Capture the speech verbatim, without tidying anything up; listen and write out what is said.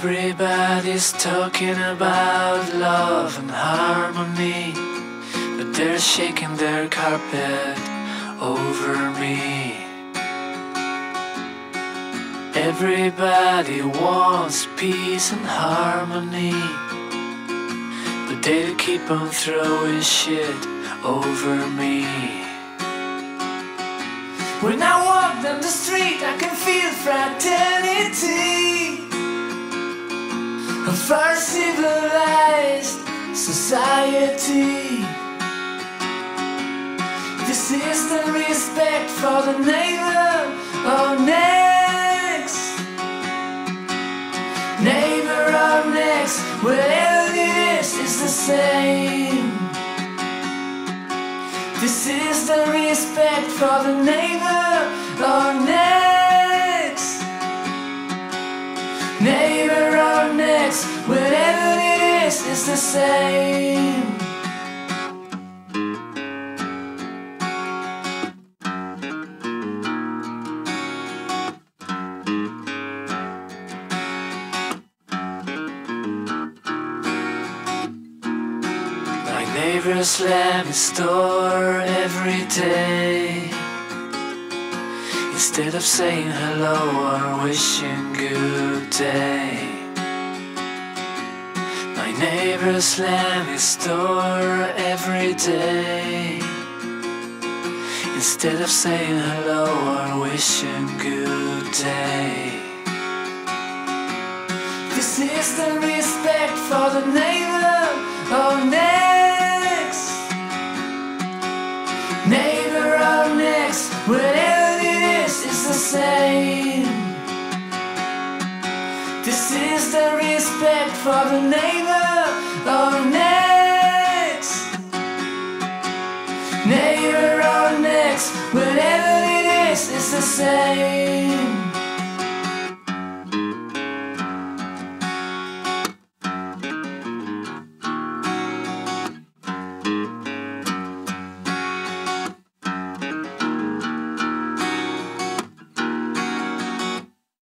Everybody's talking about love and harmony, but they're shaking their carpet over me. Everybody wants peace and harmony, but they keep on throwing shit over me. When I walk down the street, I can feel fraternity. A far civilized society. This is the respect for the neighbor or next. Neighbor or next, wherever it is, it's the same. This is the respect for the neighbor or next. Neighbor or next, wherever it is, it's the same. Neighbor slams his door every day. Instead of saying hello or wishing good day. My neighbor slams his door every day. Instead of saying hello or wishing good day. This is the respect for the neighbor or neighbor. Neighbor or next, whatever it is, it's the same. This is the respect for the neighbor or next. Neighbor or next, whatever it is, it's the same.